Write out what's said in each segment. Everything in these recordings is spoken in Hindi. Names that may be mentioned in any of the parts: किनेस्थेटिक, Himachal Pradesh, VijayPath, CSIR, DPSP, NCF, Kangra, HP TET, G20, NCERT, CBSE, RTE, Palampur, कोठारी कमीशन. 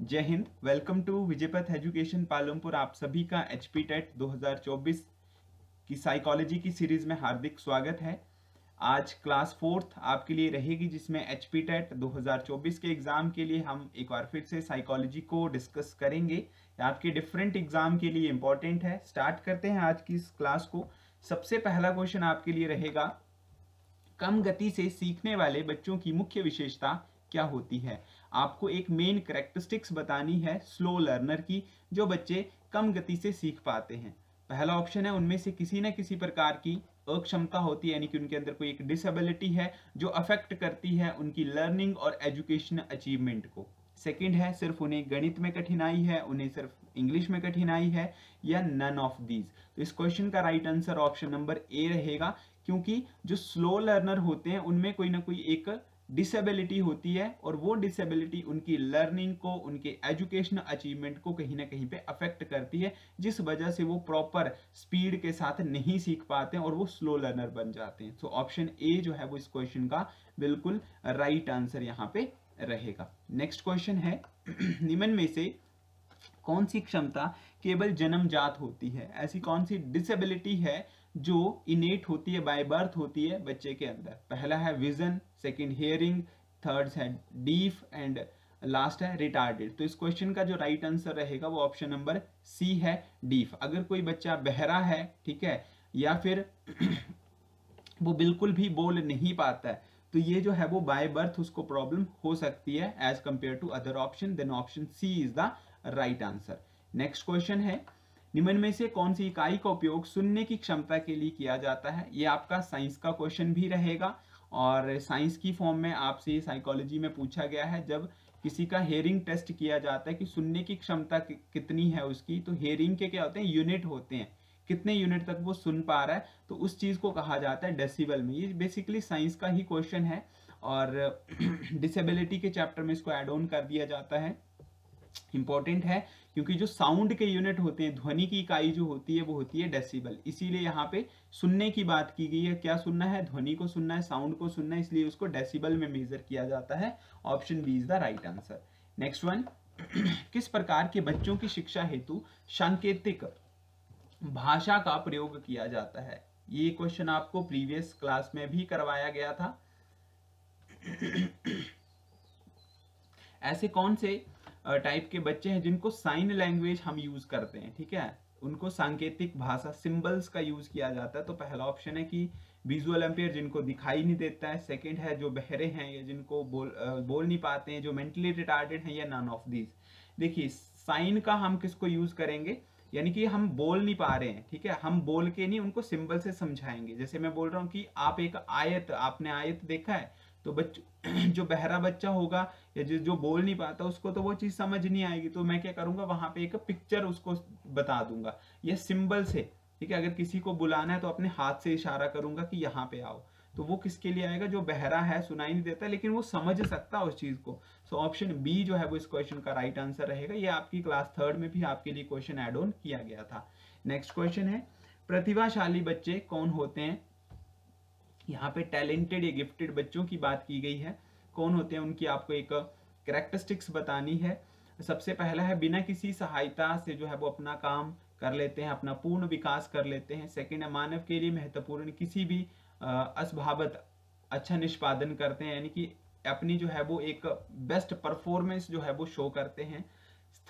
जय Hind. Welcome to Vijaypath education Palampur. आप सभी का HP TET 2024 की साइकोलॉजी की सीरीज में हार्दिक स्वागत है। आज क्लास 4 आपके लिए रहेगी, जिसमें HP TET 2024 के एग्ज़ाम के लिए हम एक बार फिर से साइकोलॉजी को डिस्कस करेंगे। आपके डिफरेंट एग्ज़ाम के लिए इम्पॉर्टेंट है। स्टार्ट करते हैं आज की इस क्लास को। सबसे पहला क्वेश्चन आपके लिए रहेगा, कम गति से सीखने वाले बच्चों की मुख्य विशेषता क्या होती है। आपको एक मेन करेक्टरिस्टिक्स बतानी है स्लो लर्नर की, जो बच्चे कम गति से सीख पाते हैं। पहला ऑप्शन है उनमें से किसी न किसी प्रकार की अक्षमता होती है, यानी कि उनके अंदर कोई एक डिसेबिलिटी है जो अफेक्ट करती है उनकी लर्निंग और एजुकेशन अचीवमेंट को। सेकेंड है सिर्फ उन्हें गणित में कठिनाई है, उन्हें सिर्फ इंग्लिश में कठिनाई है, या नन ऑफ दीज। तो इस क्वेश्चन का right answer option number A रहेगा, क्योंकि जो स्लो लर्नर होते हैं उनमें कोई ना कोई एक डिसेबिलिटी होती है और वो डिसेबिलिटी उनकी लर्निंग को, उनके एजुकेशन अचीवमेंट को कहीं ना कहीं पे अफेक्ट करती है, जिस वजह से वो प्रॉपर स्पीड के साथ नहीं सीख पाते हैं और वो स्लो लर्नर बन जाते हैं। तो ऑप्शन ए जो है वो इस क्वेश्चन का बिल्कुल राइट आंसर यहाँ पे रहेगा। नेक्स्ट क्वेश्चन है, निम्न में से कौन सी क्षमता केवल जन्मजात होती है। ऐसी कौन सी डिसेबिलिटी है जो इनेट होती है, बाय बर्थ होती है बच्चे के अंदर। पहला है विजन, सेकंड हियरिंग, थर्ड है डीफ एंड लास्ट है रिटार्डेड। तो इस क्वेश्चन का जो राइट आंसर रहेगा वो ऑप्शन नंबर सी है, डीफ। अगर कोई बच्चा बहरा है, ठीक है, या फिर वो बिल्कुल भी बोल नहीं पाता है, तो ये जो है वो बाय बर्थ उसको प्रॉब्लम हो सकती है as compare to other option. Then option C is the right answer. Next question है, निम्न में से कौन सी इकाई का उपयोग सुनने की क्षमता के लिए किया जाता है। ये आपका साइंस का क्वेश्चन भी रहेगा और साइंस की फॉर्म में आपसे साइकोलॉजी में पूछा गया है। जब किसी का हेयरिंग टेस्ट किया जाता है कि सुनने की क्षमता कितनी है उसकी, तो हेयरिंग के क्या होते हैं, यूनिट होते हैं, कितने यूनिट तक वो सुन पा रहा है, तो उस चीज़ को कहा जाता है डेसिबल में। ये बेसिकली साइंस का ही क्वेश्चन है और डिसेबिलिटी के चैप्टर में इसको एड ऑन कर दिया जाता है। इंपॉर्टेंट है क्योंकि जो साउंड के यूनिट होते हैं, ध्वनि की इकाई जो होती है वो होती है डेसिबल, इसीलिए यहाँ पे सुनने की बात की गई है। क्या सुनना है, ध्वनि को सुनना है, साउंड को सुनना है, इसलिए उसको डेसिबल में मेजर किया जाता है। Option B is the right answer. Next one, किस प्रकार के बच्चों की शिक्षा हेतु सांकेतिक भाषा का प्रयोग किया जाता है। ये क्वेश्चन आपको प्रीवियस क्लास में भी करवाया गया था। ऐसे कौन से टाइप के बच्चे हैं जिनको साइन लैंग्वेज हम यूज करते हैं, ठीक है, उनको सांकेतिक भाषा सिंबल्स का यूज किया जाता है। तो पहला ऑप्शन है कि विजुअल एम्पेयर, जिनको दिखाई नहीं देता है। सेकंड है जो बहरे हैं या जिनको बोल नहीं पाते हैं, जो मेंटली रिटार्डेड हैं, या नन ऑफ दीज। देखिए साइन का हम किसको यूज करेंगे, यानी कि हम बोल नहीं पा रहे हैं, ठीक है, हम बोल के नहीं, उनको सिंबल से समझाएंगे। जैसे मैं बोल रहा हूँ कि आप एक आयत, आपने आयत देखा है, तो जो बहरा बच्चा होगा या जो बोल नहीं पाता उसको तो वो चीज़ समझ नहीं आएगी, तो मैं क्या करूँगा वहाँ पे एक पिक्चर उसको बता दूंगा या सिंबल से, ठीक है। अगर किसी को बुलाना है तो अपने हाथ से इशारा करूँगा कि यहाँ पे आओ, तो वो किसके लिए आएगा, जो बहरा है, सुनाई नहीं देता, लेकिन वो समझ सकता है उस चीज़ को। सो ऑप्शन बी जो है वो इस क्वेश्चन का राइट आंसर रहेगा। ये आपकी क्लास 3 में भी आपके लिए क्वेश्चन एड ऑन किया गया था। नेक्स्ट क्वेश्चन है, प्रतिभाशाली बच्चे कौन होते हैं। यहाँ पे टैलेंटेड या गिफ्टेड बच्चों की बात की गई है, कौन होते हैं उनकी आपको एक कैरेक्टरिस्टिक्स बतानी है। सबसे पहला है बिना किसी सहायता से जो है वो अपना काम कर लेते हैं, अपना पूर्ण विकास कर लेते हैं। सेकंड है मानव के लिए महत्वपूर्ण किसी भी असभावत अच्छा निष्पादन करते हैं, यानी कि अपनी जो है वो एक बेस्ट परफॉर्मेंस जो है वो शो करते हैं।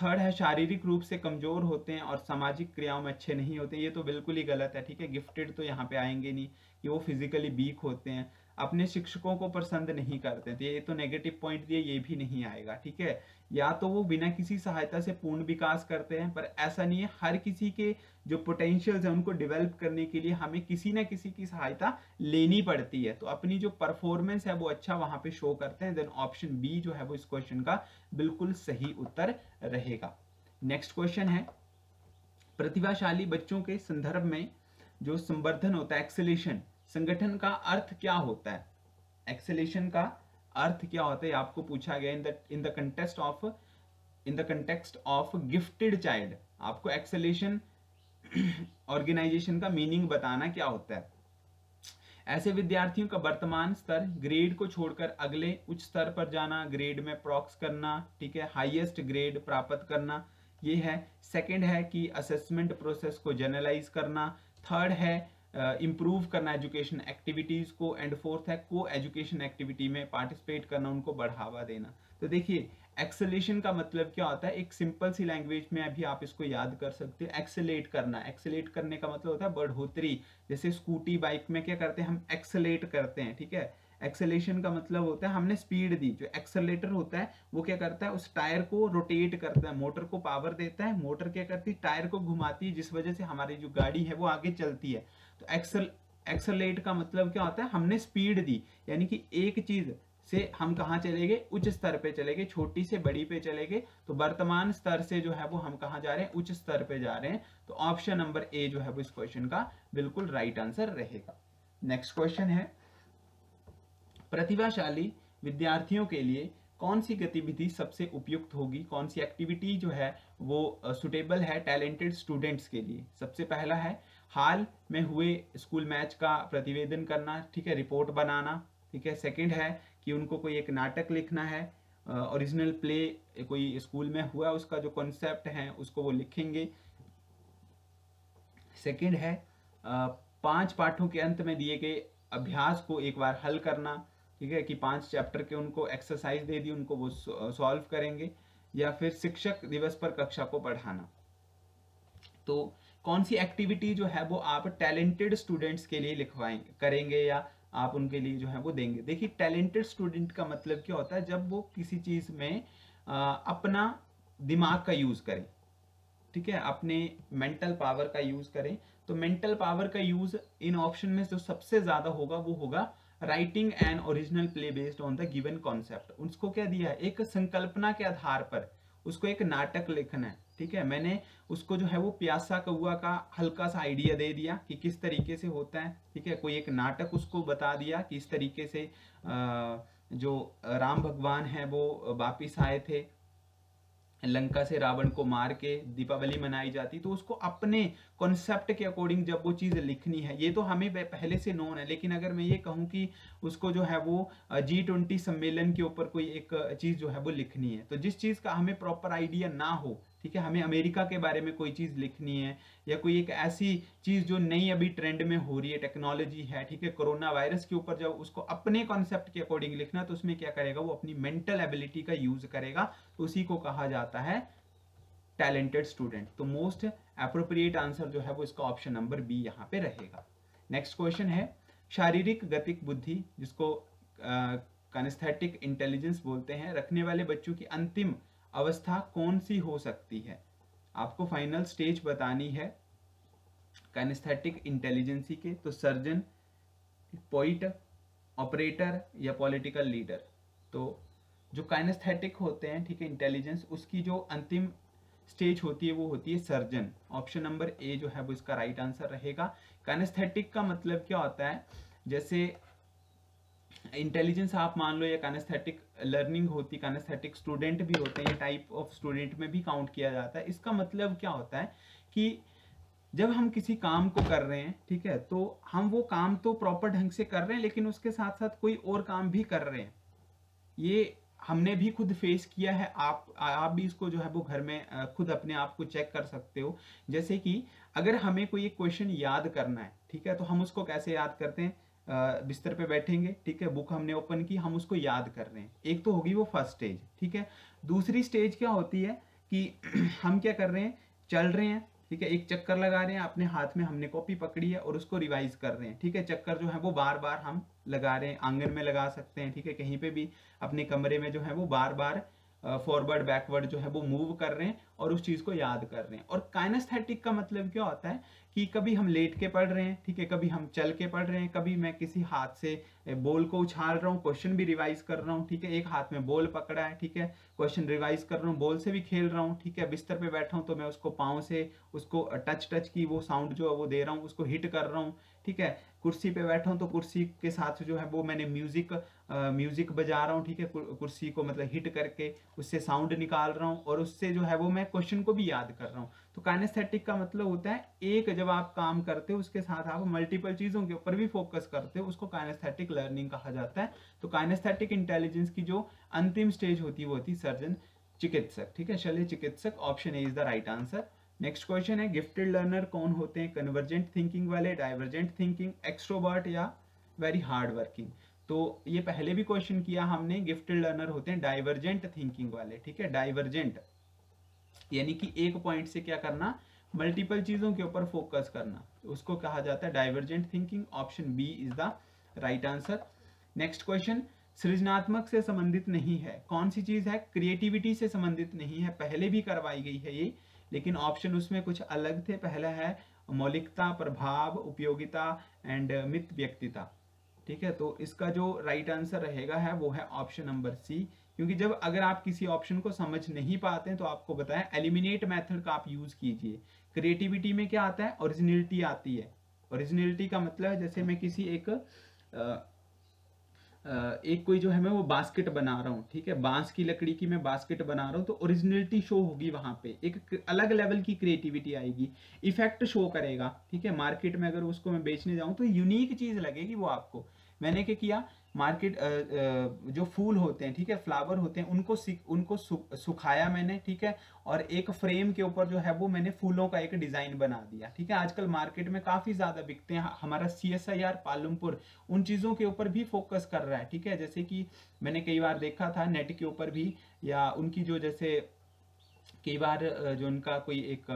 थर्ड है शारीरिक रूप से कमजोर होते हैं और सामाजिक क्रियाओं में अच्छे नहीं होते। ये तो बिल्कुल ही गलत है, ठीक है, गिफ्टेड तो यहाँ पे आएंगे नहीं कि वो फिजिकली वीक होते हैं, अपने शिक्षकों को पसंद नहीं करते, तो ये तो नेगेटिव पॉइंट दिए, ये भी नहीं आएगा, ठीक है। या तो वो बिना किसी सहायता से पूर्ण विकास करते हैं, पर ऐसा नहीं है, हर किसी के जो पोटेंशियल्स हैं उनको डेवलप करने के लिए हमें किसी ना किसी की सहायता लेनी पड़ती है, तो अपनी जो परफॉर्मेंस है वो अच्छा वहाँ पे शो करते हैं। देन ऑप्शन बी जो है वो इस क्वेश्चन का बिल्कुल सही उत्तर रहेगा। नेक्स्ट क्वेश्चन है, प्रतिभाशाली बच्चों के संदर्भ में जो संवर्धन होता है, एक्सेलेशन, संगठन का अर्थ क्या होता है, एक्सेलेशन का अर्थ क्या होता है, आपको पूछा गया। In the context of gifted child आपको एक्सेलेशन ऑर्गेनाइजेशन का मीनिंग बताना क्या होता है। ऐसे विद्यार्थियों का वर्तमान स्तर ग्रेड को छोड़कर अगले उच्च स्तर पर जाना, ग्रेड में प्रॉक्स करना, ठीक है, हाईएस्ट ग्रेड प्राप्त करना, ये है। सेकंड है कि असेसमेंट प्रोसेस को जनरलाइज करना। थर्ड है इम्प्रूव करना एजुकेशन एक्टिविटीज़ को। एंड फोर्थ है को एजुकेशन एक्टिविटी में पार्टिसिपेट करना, उनको बढ़ावा देना। तो देखिए एक्सेलेशन का मतलब क्या होता है, एक सिंपल सी लैंग्वेज में अभी आप इसको याद कर सकते हो। एक्सेलेट करना, एक्सेलेट करने का मतलब होता है बढ़ोतरी। जैसे स्कूटी बाइक में क्या करते हैं, हम एक्सेलेट करते हैं, ठीक है। एक्सेलेशन का मतलब होता है हमने स्पीड दी। जो एक्सेलेटर होता है वो क्या करता है, उस टायर को रोटेट करता है, मोटर को पावर देता है, मोटर क्या करती है, टायर को घुमाती है, जिस वजह से हमारी जो गाड़ी है वो आगे चलती है। तो एक्सेलेट का मतलब क्या होता है, हमने स्पीड दी, यानी कि एक चीज से हम कहाँ चले गए, उच्च स्तर पे चले गए, छोटी से बड़ी पे चले गए। तो वर्तमान स्तर से जो है वो हम कहाँ जा रहे हैं, उच्च स्तर पे जा रहे हैं। तो ऑप्शन नंबर ए जो है वो इस क्वेश्चन का बिल्कुल राइट आंसर रहेगा। नेक्स्ट क्वेश्चन है, प्रतिभाशाली विद्यार्थियों के लिए कौन सी गतिविधि सबसे उपयुक्त होगी, कौन सी एक्टिविटी जो है वो सुटेबल है टैलेंटेड स्टूडेंट्स के लिए। सबसे पहला है हाल में हुए स्कूल मैच का प्रतिवेदन करना, ठीक है, रिपोर्ट बनाना, ठीक है। सेकंड है कि उनको कोई एक नाटक लिखना है, ओरिजिनल प्ले कोई स्कूल में हुआ उसका जो कॉन्सेप्ट है उसको वो लिखेंगे। सेकंड है 5 पाठों के अंत में दिए गए अभ्यास को एक बार हल करना, ठीक है, कि 5 चैप्टर के उनको एक्सरसाइज दे दी, उनको वो सॉल्व करेंगे। या फिर शिक्षक दिवस पर कक्षा को पढ़ाना। तो कौन सी एक्टिविटी जो है वो आप टैलेंटेड स्टूडेंट्स के लिए लिखवाएंगे, करेंगे या आप उनके लिए जो है वो देंगे। देखिए टैलेंटेड स्टूडेंट का मतलब क्या होता है, जब वो किसी चीज़ में अपना दिमाग का यूज़ करें, ठीक है, अपने मेंटल पावर का यूज़ करें। तो मेंटल पावर का यूज़ इन ऑप्शन में जो सबसे ज़्यादा होगा वो होगा writing an original play based on the given concept. उसको क्या दिया है, एक संकल्पना के आधार पर उसको एक नाटक लिखना है, ठीक है। मैंने उसको जो है वो प्यासा कौआ का हल्का सा आइडिया दे दिया कि किस तरीके से होता है, ठीक है। कोई एक नाटक उसको बता दिया कि इस तरीके से जो राम भगवान है वो वापिस आए थे लंका से रावण को मार के, दीपावली मनाई जाती। तो उसको अपने कॉन्सेप्ट के अकॉर्डिंग जब वो चीज़ लिखनी है, ये तो हमें पहले से नोन है, लेकिन अगर मैं ये कहूँ कि उसको जो है वो G20 सम्मेलन के ऊपर कोई एक चीज़ जो है वो लिखनी है, तो जिस चीज़ का हमें प्रॉपर आइडिया ना हो, ठीक है, हमें अमेरिका के बारे में कोई चीज़ लिखनी है या कोई एक ऐसी चीज़ जो नई अभी ट्रेंड में हो रही है, टेक्नोलॉजी है, ठीक है, कोरोना वायरस के ऊपर जब उसको अपने कॉन्सेप्ट के अकॉर्डिंग लिखना, तो उसमें क्या करेगा, वो अपनी मेंटल एबिलिटी का यूज़ करेगा। तो उसी को कहा जाता है टैलेंटेड स्टूडेंट। तो मोस्ट एप्रोप्रिएट आंसर जो है वो इसका ऑप्शन नंबर बी यहाँ पर रहेगा। नेक्स्ट क्वेश्चन है शारीरिक गतिक बुद्धि, जिसको किनेस्थेटिक इंटेलिजेंस बोलते हैं, रखने वाले बच्चों की अंतिम अवस्था कौन सी हो सकती है। आपको फाइनल स्टेज बतानी है किनेस्थेटिक इंटेलिजेंसी के। तो सर्जन, पोइट, ऑपरेटर या पॉलिटिकल लीडर। तो जो किनेस्थेटिक होते हैं, ठीक है, इंटेलिजेंस, उसकी जो अंतिम स्टेज होती है वो होती है सर्जन। ऑप्शन नंबर ए जो है वो इसका राइट आंसर रहेगा। किनेस्थेटिक का मतलब क्या होता है, जैसे इंटेलिजेंस आप मान लो, या किनेस्थेटिक लर्निंग होती, किनेस्थेटिक स्टूडेंट भी होते हैं, टाइप ऑफ स्टूडेंट में भी काउंट किया जाता है। इसका मतलब क्या होता है कि जब हम किसी काम को कर रहे हैं, ठीक है, तो हम वो काम तो प्रॉपर ढंग से कर रहे हैं, लेकिन उसके साथ साथ कोई और काम भी कर रहे हैं। ये हमने भी खुद फेस किया है, आप भी इसको जो है वो घर में खुद अपने आप को चेक कर सकते हो। जैसे कि अगर हमें कोई एक क्वेश्चन याद करना है, ठीक है, तो हम उसको कैसे याद करते हैं, बिस्तर पे बैठेंगे, ठीक है, बुक हमने ओपन की, हम उसको याद कर रहे हैं। एक तो होगी वो फर्स्ट स्टेज, ठीक है। दूसरी स्टेज क्या होती है कि हम क्या कर रहे हैं, चल रहे हैं, ठीक है, एक चक्कर लगा रहे हैं, अपने हाथ में हमने कॉपी पकड़ी है और उसको रिवाइज कर रहे हैं, ठीक है। चक्कर जो है वो बार बार हम लगा रहे हैं, आंगन में लगा सकते हैं, ठीक है, कहीं पे भी अपने कमरे में जो है वो बार बार फॉरवर्ड बैकवर्ड जो है वो मूव कर रहे हैं और उस चीज़ को याद कर रहे हैं। और काइनेस्थेटिक का मतलब क्या होता है कि कभी हम लेट के पढ़ रहे हैं, ठीक है, कभी हम चल के पढ़ रहे हैं, कभी मैं किसी हाथ से बॉल को उछाल रहा हूँ, क्वेश्चन भी रिवाइज कर रहा हूँ, ठीक है, एक हाथ में बॉल पकड़ा है, ठीक है, क्वेश्चन रिवाइज कर रहा हूँ, बॉल से भी खेल रहा हूँ, ठीक है, बिस्तर पे बैठा हूँ तो मैं उसको पाँव से उसको टच की वो साउंड जो है वो दे रहा हूँ, उसको हिट कर रहा हूँ, ठीक है, कुर्सी पे बैठा हूँ तो कुर्सी के साथ जो है वो मैंने म्यूजिक म्यूजिक बजा रहा हूँ, ठीक है, कुर्सी को मतलब हिट करके उससे साउंड निकाल रहा हूँ और उससे जो है वो मैं क्वेश्चन को भी याद कर रहा हूँ। तो काइनेस्थेटिक का मतलब होता है एक, जब आप काम करते हो उसके साथ आप मल्टीपल चीजों के ऊपर भी फोकस करते हो, उसको काइनेस्थेटिक लर्निंग कहा जाता है। तो काइनेस्थेटिक इंटेलिजेंस की जो अंतिम स्टेज होती है वो होती है सर्जन चिकित्सक, ठीक है, शल्य चिकित्सक। Option A is the right answer. Next question है गिफ्टेड लर्नर कौन होते हैं, कन्वर्जेंट थिंकिंग वाले, डाइवर्जेंट थिंकिंग, एक्सट्रोवर्ट या वेरी हार्ड वर्किंग। तो ये पहले भी क्वेश्चन किया हमने, गिफ्टेड लर्नर होते हैं डाइवर्जेंट थिंकिंग वाले, ठीक है, डाइवर्जेंट यानी कि एक पॉइंट से क्या करना, मल्टीपल चीजों के ऊपर फोकस करना, उसको कहा जाता है divergent thinking. Option B is the right answer. Next question सृजनात्मक से संबंधित नहीं है, कौन सी चीज है, क्रिएटिविटी से संबंधित नहीं है, पहले भी करवाई गई है ये, लेकिन ऑप्शन उसमें कुछ अलग थे। पहला है मौलिकता, प्रभाव, उपयोगिता एंड मित व्यक्तिता, ठीक है। तो इसका जो राइट आंसर रहेगा है वो है ऑप्शन नंबर सी, क्योंकि जब अगर आप किसी ऑप्शन को समझ नहीं पाते हैं तो आपको बताएं एलिमिनेट मेथड का आप यूज कीजिए। क्रिएटिविटी में क्या आता है, ओरिजिनलिटी आती है। ओरिजिनलिटी का मतलब है जैसे मैं किसी एक कोई जो है मैं वो बास्केट बना रहा हूँ, ठीक है, बांस की लकड़ी की मैं बास्केट बना रहा हूँ, तो ओरिजिनलिटी शो होगी वहां पे, एक अलग लेवल की क्रिएटिविटी आएगी, इफेक्ट शो करेगा, ठीक है। मार्केट में अगर उसको मैं बेचने जाऊँ तो यूनिक चीज लगेगी वो आपको। मैंने क्या किया, मार्केट जो फूल होते हैं, ठीक है, फ्लावर होते हैं, उनको सुखाया मैंने, ठीक है, और एक फ्रेम के ऊपर जो है वो मैंने फूलों का एक डिज़ाइन बना दिया, ठीक है। आजकल मार्केट में काफ़ी ज़्यादा बिकते हैं। हमारा CSIR पालमपुर उन चीज़ों के ऊपर भी फोकस कर रहा है, ठीक है, जैसे कि मैंने कई बार देखा था नेट के ऊपर भी, या उनकी जो जैसे कई बार जो उनका कोई एक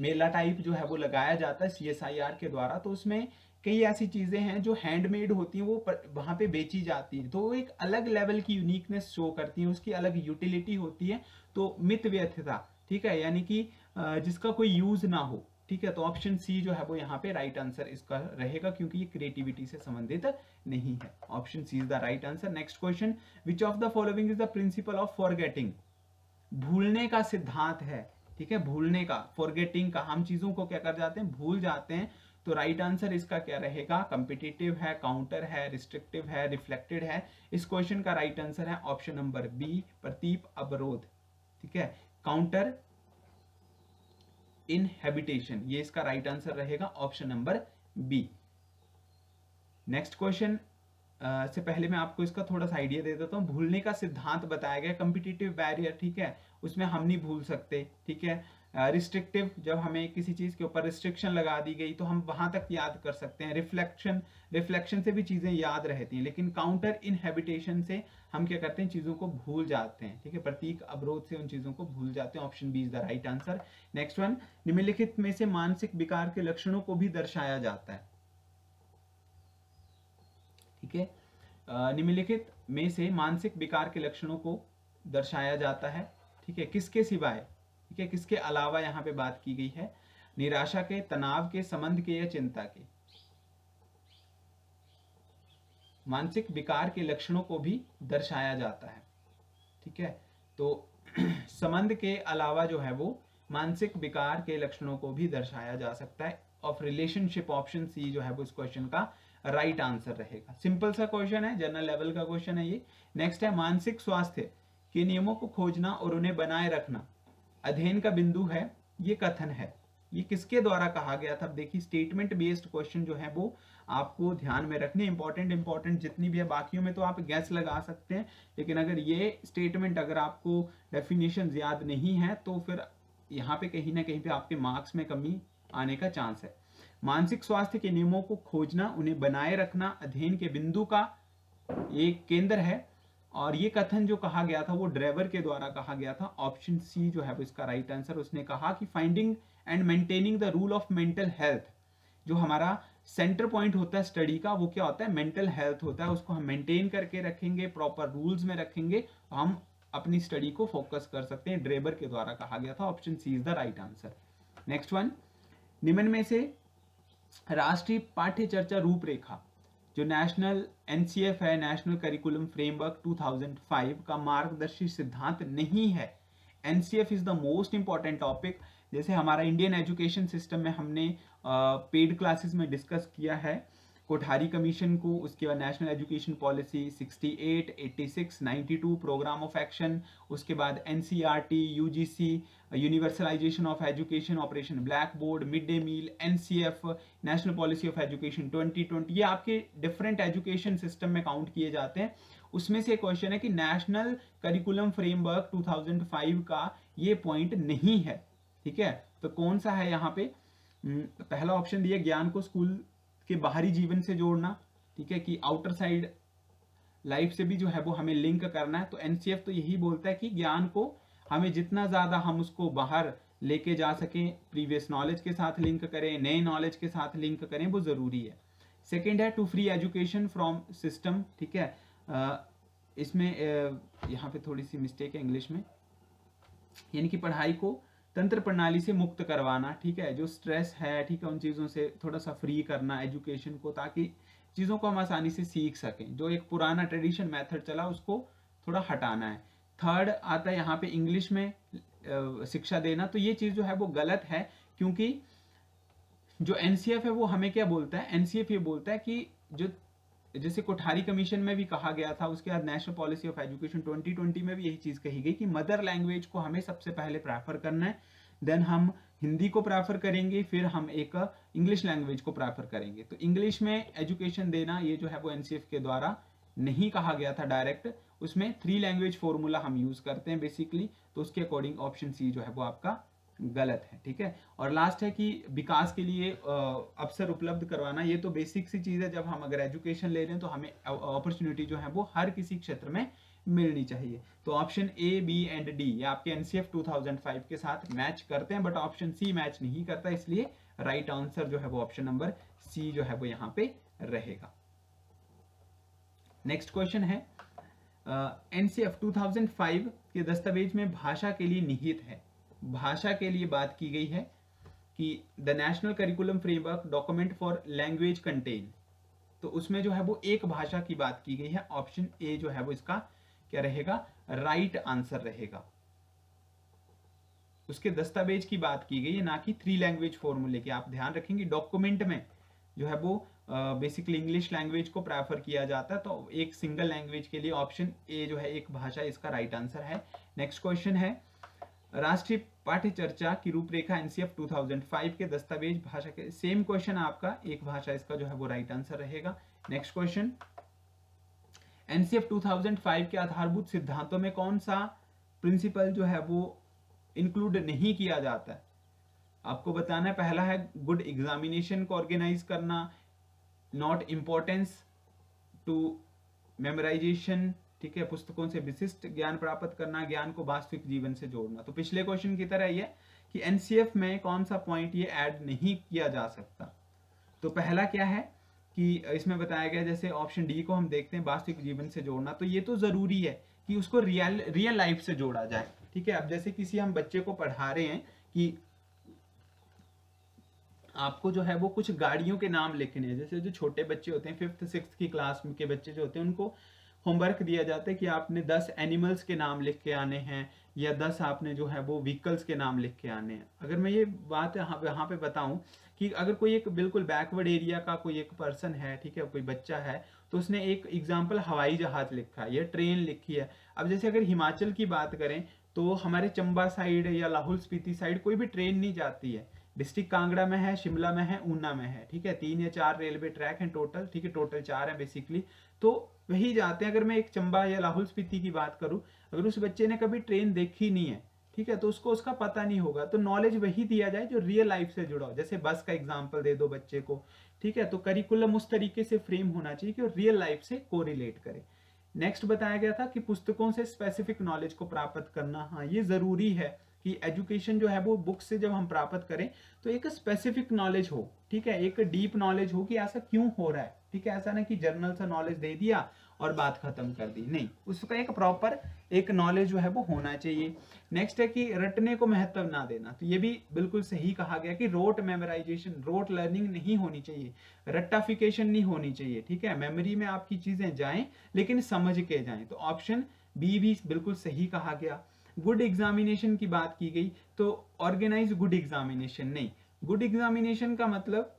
मेला टाइप जो है वो लगाया जाता है CSIR के द्वारा, तो उसमें कई ऐसी चीज़ें हैं जो हैंडमेड होती हैं, वो वहाँ पे बेची जाती हैं, तो एक अलग लेवल की यूनिकनेस शो करती है, उसकी अलग यूटिलिटी होती है। तो मित व्यर्थता, ठीक है, यानी कि जिसका कोई यूज़ ना हो, ठीक है। तो ऑप्शन सी जो है वो यहाँ पे राइट आंसर इसका रहेगा, क्योंकि ये क्रिएटिविटी से संबंधित नहीं है। Option C is the right answer. Next question, which of the following is the principle of forgetting, भूलने का सिद्धांत है, ठीक है, भूलने का, फॉरगेटिंग का, हम चीज़ों को क्या कर जाते हैं, भूल जाते हैं। तो राइट आंसर इसका क्या रहेगा, कंपिटिटिव है, काउंटर है, रिस्ट्रिक्टिव है, रिफ्लेक्टेड है। इस क्वेश्चन का राइट आंसर है ऑप्शन नंबर बी, प्रतीप अवरोध, ठीक है, काउंटर इनहैबिटेशन, ये इसका राइट आंसर रहेगा, option number B. Next question से पहले मैं आपको इसका थोड़ा सा आइडिया दे देता हूँ। भूलने का सिद्धांत बताया गया, कंपिटिटिव बैरियर, ठीक है, उसमें हम नहीं भूल सकते, ठीक है। रिस्ट्रिक्टिव, जब हमें किसी चीज़ के ऊपर रिस्ट्रिक्शन लगा दी गई तो हम वहाँ तक याद कर सकते हैं। रिफ्लेक्शन से भी चीज़ें याद रहती हैं, लेकिन काउंटर इनहैबिटेशन से हम क्या करते हैं, चीज़ों को भूल जाते हैं, ठीक है, प्रतीक अवरोध से उन चीज़ों को भूल जाते हैं। Option B is the right answer. Next one, निम्नलिखित में से मानसिक विकार के लक्षणों को भी दर्शाया जाता है, ठीक है, निम्नलिखित में से मानसिक विकार के लक्षणों को दर्शाया जाता है, ठीक है, किसके सिवाय, ठीक है, किसके अलावा यहाँ पे बात की गई है, निराशा के, तनाव के, संबंध के या चिंता के। मानसिक विकार के लक्षणों को भी दर्शाया जाता है, ठीक है, तो संबंध के अलावा जो है वो मानसिक विकार के लक्षणों को भी दर्शाया जा सकता है। ऑफ रिलेशनशिप, ऑप्शन सी जो है वो इस क्वेश्चन का राइट आंसर रहेगा। सिंपल सा क्वेश्चन है, जनरल लेवल का क्वेश्चन है ये। नेक्स्ट है मानसिक स्वास्थ्य के नियमों को खोजना और उन्हें बनाए रखना अध्ययन का बिंदु है, ये कथन है, ये किसके द्वारा कहा गया था। देखिए, स्टेटमेंट बेस्ड क्वेश्चन जो है वो आपको ध्यान में रखने, इंपॉर्टेंट जितनी भी है, बाकियों में तो आप गैस लगा सकते हैं, लेकिन अगर ये स्टेटमेंट, अगर आपको डेफिनेशन याद नहीं है तो फिर यहाँ पे कहीं ना कहीं पे आपके मार्क्स में कमी आने का चांस है। मानसिक स्वास्थ्य के नियमों को खोजना, उन्हें बनाए रखना अध्ययन के बिंदु का एक केंद्र है, और ये कथन जो कहा गया था वो ड्राइवर के द्वारा कहा गया था। ऑप्शन सी जो है वो इसका राइट आंसर। उसने कहा कि finding and maintaining the rule of mental health, जो हमारा सेंटर पॉइंट होता है स्टडी का, वो क्या होता है, मेंटल हेल्थ होता है। उसको हम मेंटेन करके रखेंगे, प्रॉपर रूल्स में रखेंगे, तो हम अपनी स्टडी को फोकस कर सकते हैं। ड्राइवर के द्वारा कहा गया था। Option C is the right answer. Next one, निम्न में से राष्ट्रीय पाठ्य चर्चा रूपरेखा, जो नेशनल NCF है, नेशनल करिकुलम फ्रेमवर्क 2005 का मार्गदर्शी सिद्धांत नहीं है। NCF is the most important topic. जैसे हमारा इंडियन एजुकेशन सिस्टम में हमने पेड क्लासेस में डिस्कस किया है। कोठारी कमीशन को, उसके बाद national education policy 68, 86, 92 programme of action, उसके बाद NCERT, UGC, universalisation of education, operation black board, mid day meal, NCF, national policy of education 2020, ये आपके डिफरेंट एजुकेशन सिस्टम में काउंट किए जाते हैं। उसमें से क्वेश्चन है कि नेशनल करिकुलम फ्रेमवर्क 2005 का ये पॉइंट नहीं है, ठीक है। तो कौन सा है यहाँ पे? पहला ऑप्शन दिया ज्ञान को स्कूल के बाहरी जीवन से जोड़ना, ठीक है, कि आउटर साइड लाइफ से भी जो है वो हमें लिंक करना है। तो एनसीएफ तो यही बोलता है कि ज्ञान को हमें जितना ज़्यादा हम उसको बाहर लेके जा सकें, प्रीवियस नॉलेज के साथ लिंक करें, नए नॉलेज के साथ लिंक करें, वो ज़रूरी है। सेकंड है to free education from system, ठीक है। इसमें यहाँ पे थोड़ी सी मिस्टेक है इंग्लिश में, यानी कि पढ़ाई को तंत्र प्रणाली से मुक्त करवाना, ठीक है, जो स्ट्रेस है, ठीक है, उन चीज़ों से थोड़ा सा फ्री करना एजुकेशन को, ताकि चीज़ों को हम आसानी से सीख सकें। जो एक पुराना ट्रेडिशन मेथड चला उसको थोड़ा हटाना है। थर्ड आता है यहाँ पे इंग्लिश में शिक्षा देना, तो ये चीज़ जो है वो गलत है, क्योंकि जो एनसीएफ है वो हमें क्या बोलता है, एनसीएफ ये बोलता है कि जो जैसे कोठारी कमीशन में भी कहा गया था, उसके बाद नेशनल पॉलिसी ऑफ एजुकेशन 2020 में भी यही चीज़ कही गई कि मदर लैंग्वेज को हमें सबसे पहले प्रेफर करना है, देन हम हिंदी को प्रेफर करेंगे, फिर हम एक इंग्लिश लैंग्वेज को प्रेफर करेंगे। तो इंग्लिश में एजुकेशन देना ये जो है वो एनसीएफ के द्वारा नहीं कहा गया था डायरेक्ट, उसमें 3 लैंग्वेज फॉर्मूला हम यूज़ करते हैं बेसिकली। तो उसके अकॉर्डिंग ऑप्शन सी जो है वो आपका गलत है, ठीक है। और लास्ट है कि विकास के लिए अवसर उपलब्ध करवाना, ये तो बेसिक सी चीज़ है, जब हम अगर एजुकेशन ले रहे हैं तो हमें अपॉर्चुनिटी जो है वो हर किसी क्षेत्र में मिलनी चाहिए। तो option A, B and D ये आपके एनसीएफ 2005 के साथ मैच करते हैं, बट ऑप्शन सी मैच नहीं करता, इसलिए राइट आंसर जो है वो ऑप्शन नंबर सी जो है वो यहाँ पे रहेगा। नेक्स्ट क्वेश्चन है एनसीएफ 2005 के दस्तावेज में भाषा के लिए निहित है, भाषा के लिए बात की गई है कि the national curriculum framework document for language content, तो उसमें जो है वो एक भाषा की बात की गई है। ऑप्शन ए जो है वो इसका क्या रहेगा, राइट आंसर रहेगा। उसके दस्तावेज की बात की गई है, ना कि 3 लैंग्वेज फॉर्मूले की। आप ध्यान रखेंगे डॉक्यूमेंट में जो है वो बेसिकली इंग्लिश लैंग्वेज को प्रेफर किया जाता है, तो एक सिंगल लैंग्वेज के लिए ऑप्शन ए जो है एक भाषा, इसका राइट आंसर है। नेक्स्ट क्वेश्चन है राष्ट्रीय पाठ्य चर्चा की रूपरेखा एनसीएफ 2005 के दस्तावेज भाषा के, सेम क्वेश्चन आपका एक भाषा, इसका जो है वो राइट आंसर रहेगा। नेक्स्ट क्वेश्चन एनसीएफ 2005 के आधारभूत सिद्धांतों में कौन सा प्रिंसिपल जो है वो इंक्लूड नहीं किया जाता है, आपको बताना है। पहला है गुड एग्जामिनेशन को ऑर्गेनाइज करना, नॉट इम्पोर्टेंस टू मेमोराइजेशन, ठीक है, पुस्तकों से विशिष्ट ज्ञान प्राप्त करना, ज्ञान को वास्तविक जीवन से जोड़ना। तो पिछले क्वेश्चन की तरह ये कि एनसीएफ में कौन सा पॉइंट ये ऐड नहीं किया जा सकता। तो पहला क्या है कि इसमें बताया गया, जैसे ऑप्शन डी को हम देखते हैं वास्तविक जीवन से जोड़ना, तो ये तो ज़रूरी है कि उसको रियल लाइफ से जोड़ा जाए, ठीक है। अब जैसे किसी हम बच्चे को पढ़ा रहे हैं कि आपको जो है वो कुछ गाड़ियों के नाम लिखने हैं, जैसे जो छोटे बच्चे होते हैं 5th 6th की क्लास के बच्चे जो होते हैं उनको होमवर्क दिया जाता है कि आपने 10 एनिमल्स के नाम लिख के आने हैं, या 10 आपने जो है वो व्हीकल्स के नाम लिख के आने हैं। अगर मैं ये बात यहाँ पे बताऊँ कि अगर कोई एक बिल्कुल बैकवर्ड एरिया का कोई एक पर्सन है, ठीक है, कोई बच्चा है, तो उसने एक एग्जाम्पल हवाई जहाज़ लिखा है या ट्रेन लिखी है। अब जैसे अगर हिमाचल की बात करें तो हमारे चंबा साइड या लाहौल स्पीति साइड कोई भी ट्रेन नहीं जाती है, डिस्ट्रिक्ट कांगड़ा में है, शिमला में है, ऊना में है, ठीक है। 3 या 4 रेलवे ट्रैक हैं टोटल, ठीक है, टोटल 4 हैं बेसिकली, तो वही जाते हैं। अगर मैं एक चंबा या लाहौल स्पीति की बात करूं, अगर उस बच्चे ने कभी ट्रेन देखी नहीं है, ठीक है, तो उसको उसका पता नहीं होगा। तो नॉलेज वही दिया जाए जो रियल लाइफ से जुड़ा हो, जैसे बस का एग्जाम्पल दे दो बच्चे को, ठीक है। तो करिकुलम उस तरीके से फ्रेम होना चाहिए कि वो रियल लाइफ से कोरिलेट करे। नेक्स्ट बताया गया था कि पुस्तकों से स्पेसिफिक नॉलेज को प्राप्त करना, हाँ ये ज़रूरी है कि एजुकेशन जो है वो बुक से जब हम प्राप्त करें तो एक स्पेसिफिक नॉलेज हो, ठीक है, एक डीप नॉलेज हो कि ऐसा क्यों हो रहा है, ठीक है। ऐसा ना कि जर्नल सा नॉलेज दे दिया और बात खत्म कर दी, नहीं, उसका एक प्रॉपर एक नॉलेज जो है वो होना चाहिए। नेक्स्ट है कि रटने को महत्व ना देना, तो ये भी बिल्कुल सही कहा गया कि रोट मेमोराइजेशन, रोट लर्निंग नहीं होनी चाहिए, रट्टाफिकेशन नहीं होनी चाहिए, ठीक है। मेमोरी में आपकी चीज़ें जाएँ लेकिन समझ के जाएँ, तो ऑप्शन बी भी बिल्कुल सही कहा गया। गुड एग्जामिनेशन की बात की गई, तो ऑर्गेनाइज गुड एग्जामिनेशन नहीं, गुड एग्जामिनेशन का मतलब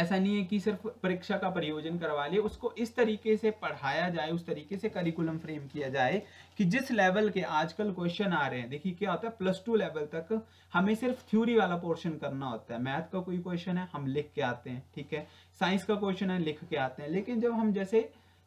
ऐसा नहीं है कि सिर्फ परीक्षा का प्रयोजन करवा लिए, उसको इस तरीके से पढ़ाया जाए, उस तरीके से करिकुलम फ्रेम किया जाए कि जिस लेवल के आजकल क्वेश्चन आ रहे हैं। देखिए क्या होता है, +2 लेवल तक हमें सिर्फ थ्योरी वाला पोर्शन करना होता है। मैथ का कोई क्वेश्चन है हम लिख के आते हैं, ठीक है, साइंस का क्वेश्चन है लिख के आते हैं। लेकिन जब हम जैसे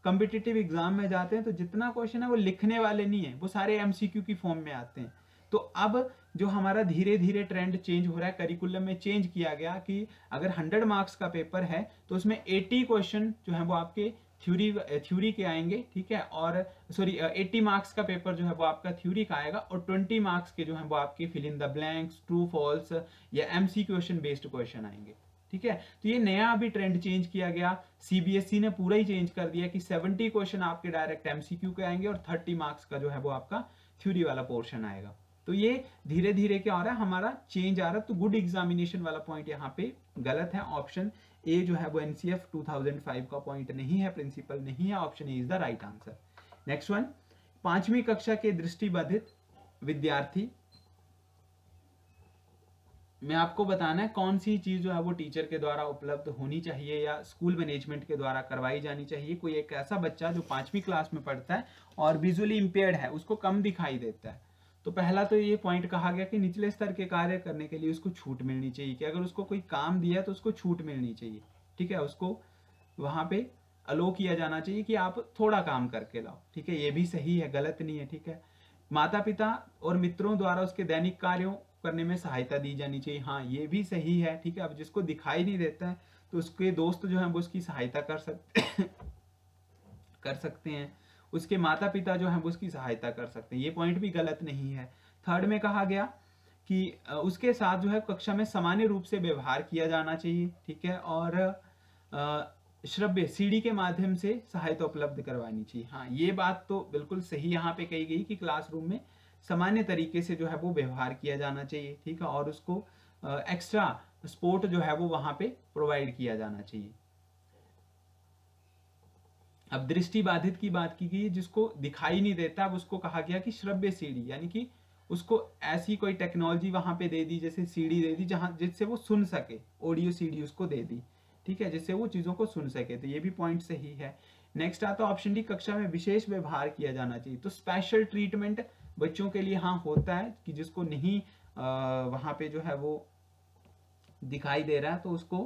कॉम्पिटिटिव एग्जाम में जाते हैं तो जितना क्वेश्चन है वो लिखने वाले नहीं है, वो सारे MCQ की फॉर्म में आते हैं। तो अब जो हमारा धीरे धीरे ट्रेंड चेंज हो रहा है, करिकुलम में चेंज किया गया कि अगर 100 मार्क्स का पेपर है तो उसमें 80 क्वेश्चन जो है वो आपके थ्योरी के आएंगे, ठीक है, और 80 मार्क्स का पेपर जो है वो आपका थ्योरी का आएगा और 20 मार्क्स के जो है वो आपके fill in the blanks, true false या MCQ बेस्ड क्वेश्चन आएंगे, ठीक है। तो ये नया अभी ट्रेंड चेंज किया गया, CBSE ने पूरा ही चेंज कर दिया कि 70 क्वेश्चन आपके डायरेक्ट MCQ के आएंगे और 30 मार्क्स का जो है वो आपका थ्योरी वाला पोर्शन आएगा। तो ये धीरे धीरे क्या हो रहा है, हमारा चेंज आ रहा है। तो गुड एग्जामिनेशन वाला पॉइंट यहाँ पे गलत है, ऑप्शन ए जो है वो NCF 2005 का पॉइंट नहीं है, प्रिंसिपल नहीं है, option A is the right answer. Next one, 5वीं कक्षा के दृष्टिबाधित विद्यार्थी में आपको बताना है कौन सी चीज जो है वो टीचर के द्वारा उपलब्ध होनी चाहिए या स्कूल मैनेजमेंट के द्वारा करवाई जानी चाहिए। कोई एक ऐसा बच्चा जो 5वीं क्लास में पढ़ता है और विजुअली इम्पेयर्ड है, उसको कम दिखाई देता है। तो पहला तो ये पॉइंट कहा गया कि निचले स्तर के कार्य करने के लिए उसको छूट मिलनी चाहिए, कि अगर उसको कोई काम दिया तो उसको छूट मिलनी चाहिए, ठीक है, उसको वहाँ पे अलो किया जाना चाहिए कि आप थोड़ा काम करके लाओ, ठीक है, ये भी सही है, गलत नहीं है, ठीक है। माता पिता और मित्रों द्वारा उसके दैनिक कार्यों करने में सहायता दी जानी चाहिए, हाँ ये भी सही है, ठीक है। अब जिसको दिखाई नहीं देता है तो उसके दोस्त जो है वो उसकी सहायता कर सकते हैं, उसके माता पिता जो हैं वो उसकी सहायता कर सकते हैं, ये पॉइंट भी गलत नहीं है। 3rd में कहा गया कि उसके साथ जो है कक्षा में सामान्य रूप से व्यवहार किया जाना चाहिए, ठीक है, और श्रव्य सीढ़ी के माध्यम से सहायता उपलब्ध करवानी चाहिए, हाँ ये बात तो बिल्कुल सही यहाँ पे कही गई कि क्लासरूम में सामान्य तरीके से जो है वो व्यवहार किया जाना चाहिए, ठीक है, और उसको एक्स्ट्रा सपोर्ट जो है वो वहाँ पे प्रोवाइड किया जाना चाहिए। अब दृष्टि बाधित की बात की गई, जिसको दिखाई नहीं देता, अब उसको कहा गया कि श्रव्य सीढ़ी, यानी कि उसको ऐसी कोई टेक्नोलॉजी वहां पे दे दी, जैसे सीढ़ी दे दी जहां जिससे वो सुन सके, ऑडियो सीढ़ी उसको दे दी, ठीक है, जिससे वो चीज़ों को सुन सके, तो ये भी पॉइंट सही है। नेक्स्ट आता ऑप्शन डी, कक्षा में विशेष व्यवहार किया जाना चाहिए। तो स्पेशल ट्रीटमेंट बच्चों के लिए हाँ होता है कि जिसको नहीं वहाँ पे जो है वो दिखाई दे रहा है तो उसको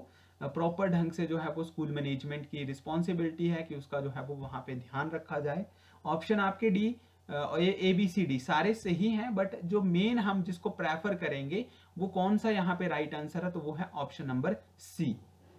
प्रॉपर ढंग से जो है वो स्कूल मैनेजमेंट की रिस्पॉन्सिबिलिटी है कि उसका जो है वो वहाँ पे ध्यान रखा जाए। ऑप्शन आपके डी, ABCD सारे सही हैं, बट जो मेन हम जिसको प्रेफर करेंगे वो कौन सा यहाँ पे राइट आंसर है, तो वो है ऑप्शन नंबर C,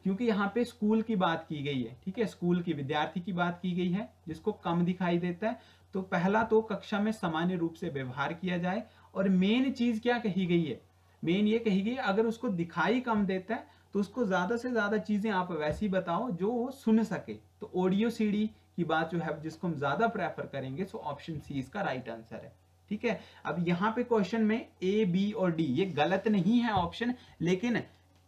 क्योंकि यहाँ पे स्कूल की बात की गई है, ठीक है, स्कूल की विद्यार्थी की बात की गई है जिसको कम दिखाई देता है। तो पहला तो कक्षा में सामान्य रूप से व्यवहार किया जाए, और मेन चीज़ क्या कही गई है, मेन ये कही गई है अगर उसको दिखाई कम देता है तो उसको ज़्यादा से ज़्यादा चीज़ें आप वैसी बताओ जो वो सुन सके, तो ऑडियो सीडी की बात जो है जिसको हम ज़्यादा प्रेफर करेंगे, सो ऑप्शन सी इसका राइट आंसर है, ठीक है। अब यहाँ पे क्वेश्चन में A, B और D ये गलत नहीं है ऑप्शन, लेकिन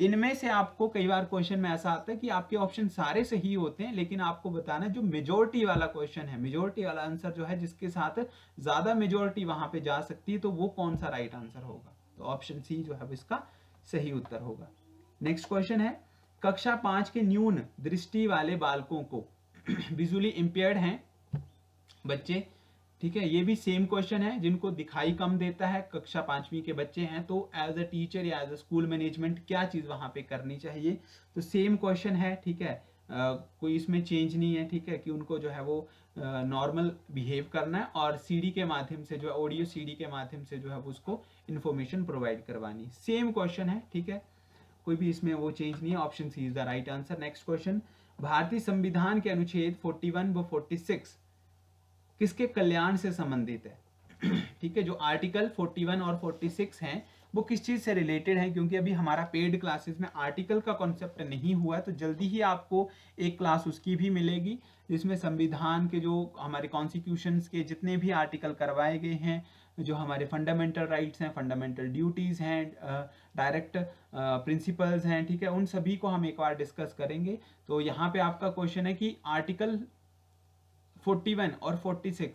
इनमें से आपको कई बार क्वेश्चन में ऐसा आता है कि आपके ऑप्शन सारे सही होते हैं, लेकिन आपको बताना जो मेजोरिटी वाला क्वेश्चन है, मेजोरिटी वाला आंसर जो है जिसके साथ ज़्यादा मेजोरिटी वहाँ पर जा सकती है, तो वो कौन सा राइट आंसर होगा, तो ऑप्शन सी जो है इसका सही उत्तर होगा। नेक्स्ट क्वेश्चन है, कक्षा 5 के न्यून दृष्टि वाले बालकों को विजुअली इम्पेयर्ड हैं बच्चे, ठीक है, ये भी सेम क्वेश्चन है, जिनको दिखाई कम देता है, कक्षा 5वीं के बच्चे हैं, तो एज अ टीचर या एज अ स्कूल मैनेजमेंट क्या चीज़ वहाँ पे करनी चाहिए, तो सेम क्वेश्चन है, ठीक है, कोई इसमें चेंज नहीं है, ठीक है, कि उनको जो है वो नॉर्मल बिहेव करना है और सीडी के माध्यम से जो है, ऑडियो सीडी के माध्यम से जो है उसको इन्फॉर्मेशन प्रोवाइड करवानी, सेम क्वेश्चन है, ठीक है, कोई भी इसमें वो चेंज नहीं है, option C is the right answer. Next question, भारतीय संविधान के अनुच्छेद 41 व 46 किसके कल्याण से संबंधित है, ठीक है, जो आर्टिकल 41 और 46 हैं वो किस चीज़ से रिलेटेड है, क्योंकि अभी हमारा पेड क्लासेस में आर्टिकल का कॉन्सेप्ट नहीं हुआ है, तो जल्दी ही आपको एक क्लास उसकी भी मिलेगी जिसमें संविधान के जो हमारे कॉन्स्टिट्यूशंस के जितने भी आर्टिकल करवाए गए हैं, जो हमारे फंडामेंटल राइट्स हैं, फंडामेंटल ड्यूटीज़ हैं, डायरेक्ट प्रिंसिपल्स हैं, ठीक है, उन सभी को हम एक बार डिस्कस करेंगे। तो यहाँ पे आपका क्वेश्चन है कि आर्टिकल 41 और 46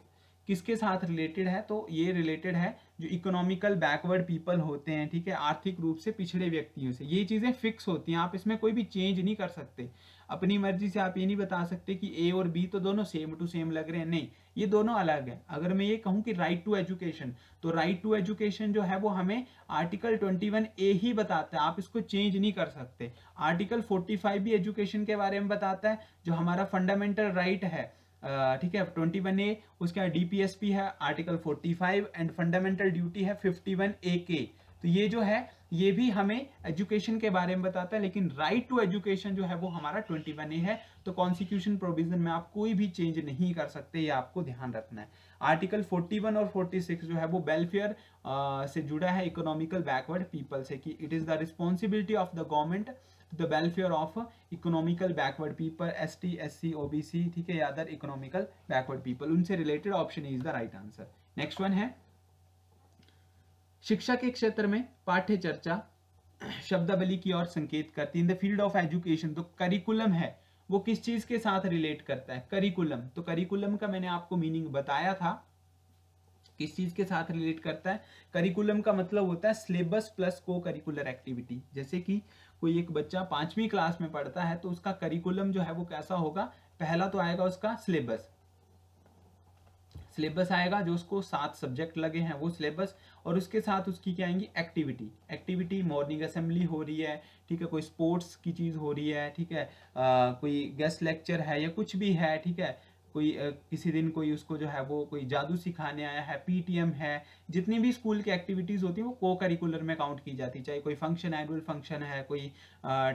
किसके साथ रिलेटेड है, तो ये रिलेटेड है जो इकोनॉमिकल बैकवर्ड पीपल होते हैं, ठीक है, आर्थिक रूप से पिछड़े व्यक्तियों से। ये चीज़ें फिक्स होती हैं, आप इसमें कोई भी चेंज नहीं कर सकते अपनी मर्जी से। आप ये नहीं बता सकते कि ए और बी तो दोनों सेम टू सेम लग रहे हैं, नहीं, ये दोनों अलग है। अगर मैं ये कहूँ कि राइट टू एजुकेशन, तो राइट टू एजुकेशन जो है वो हमें आर्टिकल 21A ही बताता है, आप इसको चेंज नहीं कर सकते। आर्टिकल 45 भी एजुकेशन के बारे में बताता है जो हमारा फंडामेंटल राइट है, ठीक है, 21A, उसके बाद DPSP है आर्टिकल 45 एंड फंडामेंटल ड्यूटी है 51A के। तो ये जो है ये भी हमें एजुकेशन के बारे में बताता है, लेकिन राइट टू एजुकेशन जो है वो हमारा 21A है। तो कॉन्स्टिट्यूशन प्रोविजन में आप कोई भी चेंज नहीं कर सकते, ये आपको ध्यान रखना है। आर्टिकल 41 और 46 जो है वो वेलफेयर से जुड़ा है इकोनॉमिकल बैकवर्ड पीपल से, कि it is the responsibility of the government the welfare of economical backward people, ST SC OBC, ठीक है, या अदर इकोनॉमिकल बैकवर्ड पीपल, उनसे related option is the right answer. Next one है शिक्षा के क्षेत्र में पाठ्य चर्चा शब्दावली की ओर संकेत करती है। In the field of education, तो करिकुलम है वो किस चीज के साथ रिलेट करता है, करिकुलम। तो करिकुलम का मैंने आपको मीनिंग बताया था, किस चीज के साथ रिलेट करता है। करिकुलम का मतलब होता है syllabus plus co curricular activity. जैसे कि कोई एक बच्चा 5वीं क्लास में पढ़ता है तो उसका करिकुलम जो है वो कैसा होगा, पहला तो आएगा उसका सिलेबस, सिलेबस आएगा जो उसको 7 सब्जेक्ट लगे हैं वो सिलेबस, और उसके साथ उसकी क्या आएंगी एक्टिविटी। एक्टिविटी मॉर्निंग असेंबली हो रही है, ठीक है, कोई स्पोर्ट्स की चीज़ हो रही है, ठीक है, कोई गेस्ट लेक्चर है या कुछ भी है, ठीक है, कोई किसी दिन कोई उसको जो है वो कोई जादू सिखाने आया है, PTM है, जितनी भी स्कूल की एक्टिविटीज़ होती हैं वो को करिकुलर में काउंट की जाती है। चाहे कोई फंक्शन, एनुअल फंक्शन है, कोई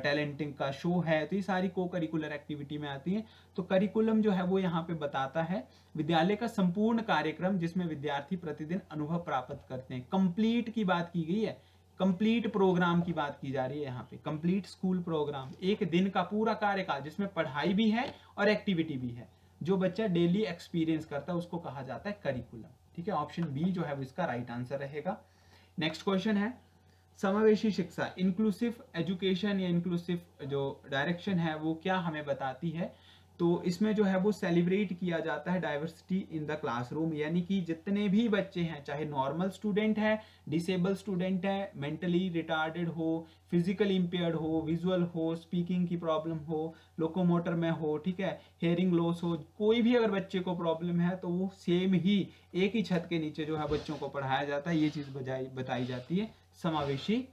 टैलेंटिंग का शो है, तो ये सारी को करिकुलर एक्टिविटी में आती हैं। तो करिकुलम जो है वो यहाँ पे बताता है विद्यालय का संपूर्ण कार्यक्रम जिसमें विद्यार्थी प्रतिदिन अनुभव प्राप्त करते हैं। कंप्लीट की बात की गई है, कंप्लीट प्रोग्राम की बात की जा रही है यहाँ पे, कंप्लीट स्कूल प्रोग्राम, एक दिन का पूरा कार्यकाल जिसमें पढ़ाई भी है और एक्टिविटी भी है, जो बच्चा डेली एक्सपीरियंस करता है उसको कहा जाता है करिकुलम, ठीक है। ऑप्शन बी जो है वो इसका राइट आंसर रहेगा। नेक्स्ट क्वेश्चन है समावेशी शिक्षा, इंक्लूसिव एजुकेशन या इंक्लूसिव जो डायरेक्शन है वो क्या हमें बताती है। तो इसमें जो है वो सेलिब्रेट किया जाता है डाइवर्सिटी इन द क्लासरूम, यानी कि जितने भी बच्चे हैं, चाहे नॉर्मल स्टूडेंट है, डिसेबल स्टूडेंट है, मेंटली रिटार्डेड हो, फिजिकली इम्पेयर्ड हो, विजुअल हो, स्पीकिंग की प्रॉब्लम हो, लोकोमोटर में हो, ठीक है, हेयरिंग लॉस हो, कोई भी अगर बच्चे को प्रॉब्लम है तो वो सेम ही एक ही छत के नीचे जो है बच्चों को पढ़ाया जाता है। ये चीज़ बताई जाती है समावेशी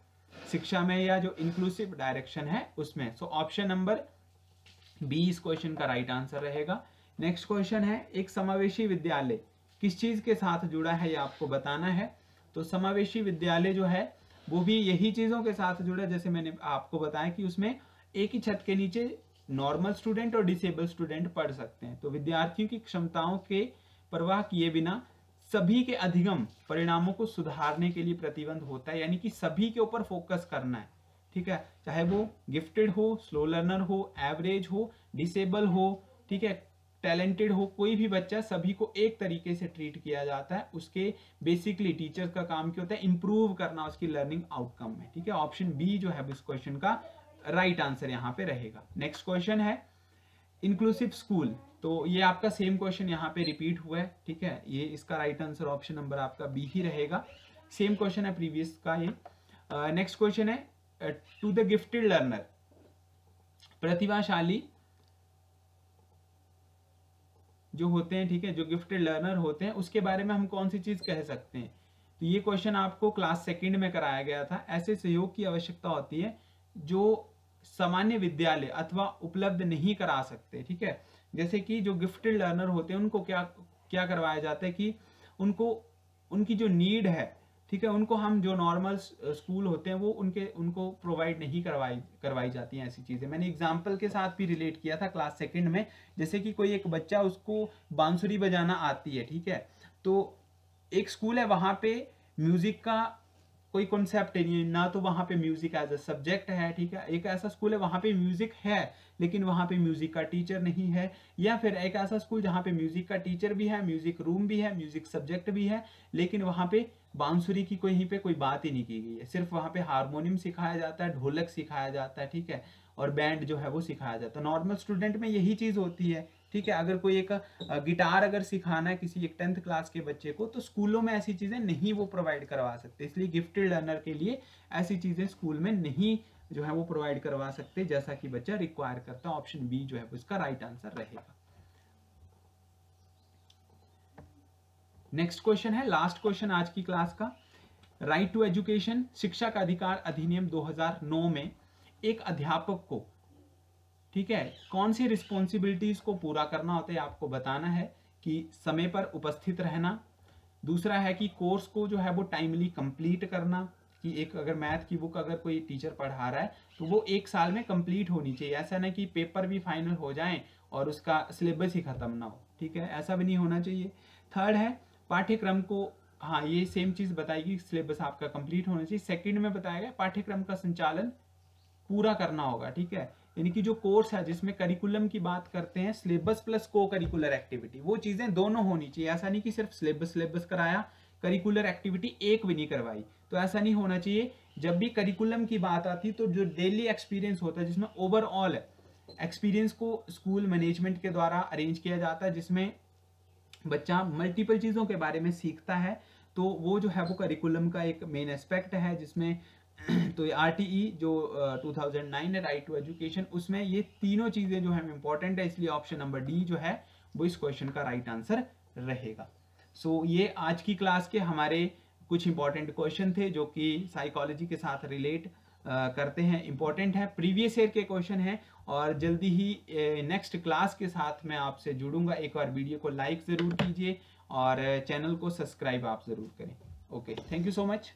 शिक्षा में या जो इंक्लूसिव डायरेक्शन है उसमें। सो ऑप्शन नंबर बी इस क्वेश्चन का राइट आंसर रहेगा। नेक्स्ट क्वेश्चन है एक समावेशी विद्यालय किस चीज़ के साथ जुड़ा है, ये आपको बताना है। तो समावेशी विद्यालय जो है वो भी यही चीज़ों के साथ जुड़ा है, जैसे मैंने आपको बताया कि उसमें एक ही छत के नीचे नॉर्मल स्टूडेंट और डिसेबल स्टूडेंट पढ़ सकते हैं। तो विद्यार्थियों की क्षमताओं के परवाह किए बिना सभी के अधिगम परिणामों को सुधारने के लिए प्रतिबंध होता है, यानी कि सभी के ऊपर फोकस करना है, ठीक है, चाहे वो गिफ्टेड हो, स्लो लर्नर हो, एवरेज हो, डिसेबल हो, ठीक है, टैलेंटेड हो, कोई भी बच्चा, सभी को एक तरीके से ट्रीट किया जाता है। उसके बेसिकली टीचर्स का काम क्या होता है, इम्प्रूव करना उसकी लर्निंग आउटकम में, ठीक है। ऑप्शन बी जो है इस क्वेश्चन का राइट आंसर यहाँ पे रहेगा। नेक्स्ट क्वेश्चन है इंक्लूसिव स्कूल, तो ये आपका सेम क्वेश्चन यहाँ पे रिपीट हुआ है, ठीक है, ये इसका राइट आंसर ऑप्शन नंबर आपका बी ही रहेगा, सेम क्वेश्चन है प्रीवियस का ये। नेक्स्ट क्वेश्चन है टू द गिफ्टेड लर्नर, प्रतिभाशाली जो होते हैं, ठीक है, जो गिफ्टेड लर्नर होते हैं उसके बारे में हम कौन सी चीज कह सकते हैं। तो ये क्वेश्चन आपको क्लास 2nd में कराया गया था। ऐसे सहयोग की आवश्यकता होती है जो सामान्य विद्यालय अथवा उपलब्ध नहीं करा सकते, ठीक है। जैसे कि जो गिफ्टेड लर्नर होते हैं उनको क्या करवाया जाता है कि उनको उनकी जो नीड है, ठीक है, उनको हम जो नॉर्मल स्कूल होते हैं वो उनको प्रोवाइड नहीं करवाई जाती हैं ऐसी चीज़ें। मैंने एग्जाम्पल के साथ भी रिलेट किया था क्लास 2nd में, जैसे कि कोई एक बच्चा उसको बांसुरी बजाना आती है, ठीक है, तो एक स्कूल है वहाँ पे म्यूज़िक का कोई कॉन्सेप्ट नहीं है, ना तो वहाँ पे म्यूज़िक एज अ सब्जेक्ट है, ठीक है, एक ऐसा स्कूल है वहाँ पे म्यूज़िक है लेकिन वहाँ पे म्यूज़िक का टीचर नहीं है, या फिर एक ऐसा स्कूल जहाँ पे म्यूज़िक का टीचर भी है, म्यूज़िक रूम भी है, म्यूज़िक सब्जेक्ट भी है, लेकिन वहाँ पे बांसुरी की कोई बात ही नहीं की गई है, सिर्फ वहाँ पे हारमोनियम सिखाया जाता है, ढोलक सिखाया जाता है, ठीक है, और बैंड जो है वो सिखाया जाता है। नॉर्मल स्टूडेंट में यही चीज़ होती है ठीक है। अगर कोई एक गिटार अगर सिखाना है किसी एक 10th क्लास के बच्चे को, तो स्कूलों में ऐसी चीज़ें नहीं वो प्रोवाइड करवा सकते, इसलिए गिफ्टेड लर्नर के लिए ऐसी चीज़ें स्कूल में नहीं जो है वो प्रोवाइड करवा सकते जैसा कि बच्चा रिक्वायर करता है। ऑप्शन बी जो है उसका राइट आंसर रहेगा। नेक्स्ट क्वेश्चन है, लास्ट क्वेश्चन आज की क्लास का। राइट टू एजुकेशन शिक्षा का अधिकार अधिनियम 2009 में एक अध्यापक को, ठीक है, कौन सी रिस्पॉन्सिबिलिटीज को पूरा करना होता है, आपको बताना है कि समय पर उपस्थित रहना, दूसरा है कि कोर्स को जो है वो टाइमली कंप्लीट करना, कि एक अगर मैथ की बुक अगर कोई टीचर पढ़ा रहा है तो वो एक साल में कंप्लीट होनी चाहिए, ऐसा ना कि पेपर भी फाइनल हो जाए और उसका सिलेबस ही खत्म ना हो, ठीक है, ऐसा भी नहीं होना चाहिए। थर्ड है पाठ्यक्रम को, हाँ ये सेम चीज़ बताएगी, सिलेबस आपका कंप्लीट होना चाहिए। सेकेंड में बताया गया पाठ्यक्रम का संचालन पूरा करना होगा, ठीक है, यानी कि जो कोर्स है जिसमें करिकुलम की बात करते हैं, syllabus plus co curricular activity, वो चीज़ें दोनों होनी चाहिए। ऐसा नहीं कि सिर्फ सिलेबस कराया, करिकुलर एक्टिविटी एक भी नहीं करवाई, तो ऐसा नहीं होना चाहिए। जब भी करिकुलम की बात आती तो जो डेली एक्सपीरियंस होता है जिसमें ओवरऑल एक्सपीरियंस को स्कूल मैनेजमेंट के द्वारा अरेंज किया जाता है, जिसमें बच्चा मल्टीपल चीज़ों के बारे में सीखता है, तो वो जो है वो करिकुलम का एक मेन एस्पेक्ट है, जिसमें तो ये RTE जो 2009 है राइट टू एजुकेशन, उसमें ये तीनों चीज़ें जो है इंपॉर्टेंट है, इसलिए ऑप्शन नंबर डी जो है वो इस क्वेश्चन का राइट आंसर रहेगा। सो ये आज की क्लास के हमारे कुछ इंपॉर्टेंट क्वेश्चन थे जो कि साइकोलॉजी के साथ रिलेट करते हैं, इंपॉर्टेंट है, प्रीवियस ईयर के क्वेश्चन हैं, और जल्दी ही नेक्स्ट क्लास के साथ मैं आपसे जुड़ूंगा। एक बार वीडियो को लाइक ज़रूर कीजिए और चैनल को सब्सक्राइब आप ज़रूर करें। Okay, thank you so much.